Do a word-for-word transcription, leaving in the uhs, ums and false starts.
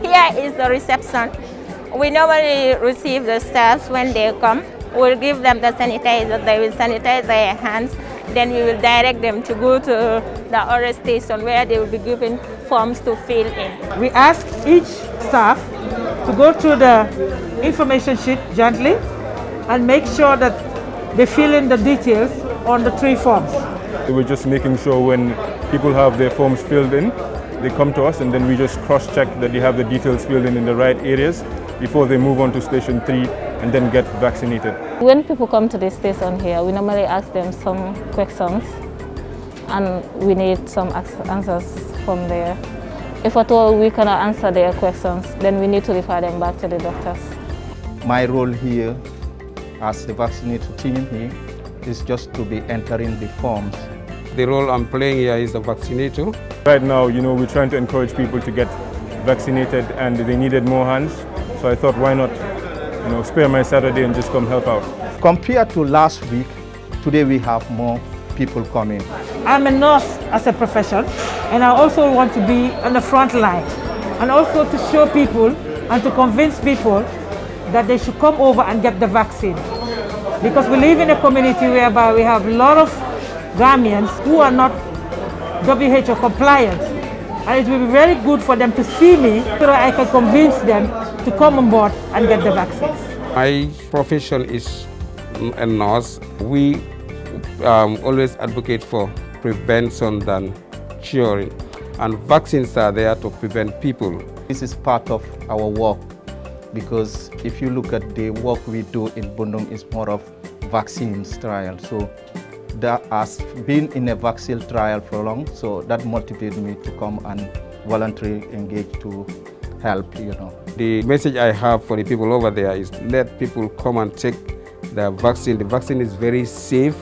Here is the reception. We normally receive the staffs when they come. We'll give them the sanitizer, they will sanitize their hands. Then we will direct them to go to the order station where they will be given forms to fill in. We ask each staff to go through the information sheet gently and make sure that they fill in the details on the three forms. We're just making sure when people have their forms filled in, they come to us and then we just cross-check that they have the details filled in in the right areas before they move on to station three and then get vaccinated. When people come to the station here, we normally ask them some questions and we need some answers from there. If at all we cannot answer their questions, then we need to refer them back to the doctors. My role here as the vaccinated team here is just to be entering the forms. The role I'm playing here is a vaccinator. Right now, you know, we're trying to encourage people to get vaccinated and they needed more hands. So I thought, why not, you know, spare my Saturday and just come help out. Compared to last week, today we have more people coming. I'm a nurse as a profession and I also want to be on the front line and also to show people and to convince people that they should come over and get the vaccine. Because we live in a community whereby we have a lot of Gambians who are not W H O compliant, and it will be very good for them to see me so I can convince them to come on board and get the vaccines. My profession is a nurse. We um, always advocate for prevention than curing, and vaccines are there to prevent people. This is part of our work because if you look at the work we do in Bundung, it's more of vaccines trial. So that has been in a vaccine trial for long, so that motivated me to come and voluntarily engage to help, you know. The message I have for the people over there is let people come and take their vaccine. The vaccine is very safe.